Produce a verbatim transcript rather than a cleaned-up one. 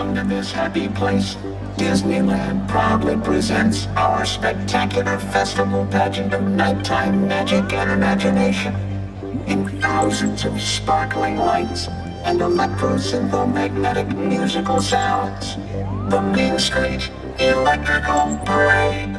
come to this happy place. Disneyland proudly presents our spectacular festival pageant of nighttime magic and imagination. In thousands of sparkling lights and electro-synthomagnetic musical sounds, the Main Street Electrical Parade.